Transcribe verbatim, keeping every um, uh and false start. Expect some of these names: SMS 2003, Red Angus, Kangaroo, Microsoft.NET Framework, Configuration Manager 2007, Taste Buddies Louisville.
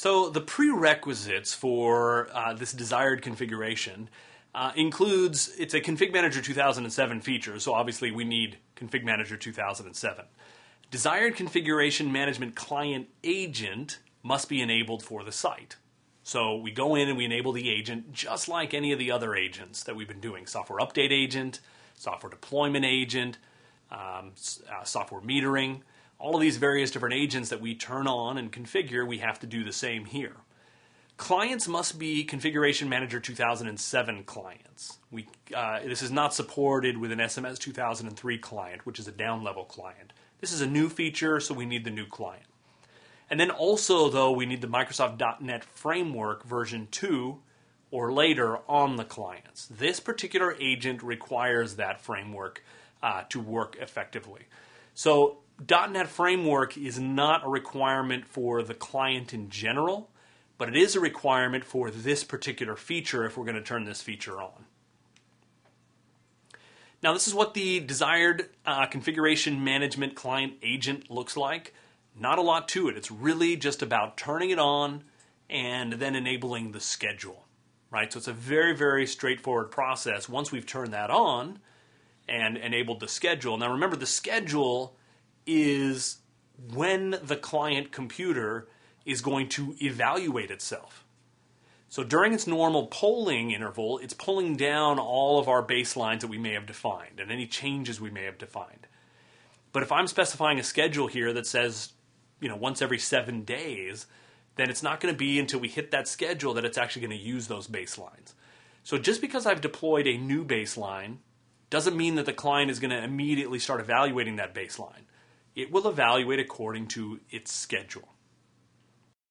So the prerequisites for uh, this desired configuration uh, includes, it's a Config Manager two thousand seven feature, so obviously we need Config Manager two thousand seven. Desired configuration management client agent must be enabled for the site. So we go in and we enable the agent just like any of the other agents that we've been doing. Software update agent, software deployment agent, um, uh, software metering. All of these various different agents that we turn on and configure, we have to do the same here. Clients must be Configuration Manager two thousand seven clients. We, uh, this is not supported with an S M S two thousand three client, which is a down-level client. This is a new feature, so we need the new client. And then also, though, we need the Microsoft dot net Framework version two or later on the clients. This particular agent requires that framework uh, to work effectively. So dot net Framework is not a requirement for the client in general, but it is a requirement for this particular feature if we're going to turn this feature on. Now, this is what the desired uh, configuration management client agent looks like. Not a lot to it. It's really just about turning it on and then enabling the schedule, right? So it's a very, very straightforward process once we've turned that on and enabled the schedule. Now, remember, the schedule is when the client computer is going to evaluate itself. So during its normal polling interval, it's pulling down all of our baselines that we may have defined and any changes we may have defined. But if I'm specifying a schedule here that says, you know, once every seven days, then it's not going to be until we hit that schedule that it's actually going to use those baselines. So just because I've deployed a new baseline doesn't mean that the client is going to immediately start evaluating that baseline. It will evaluate according to its schedule.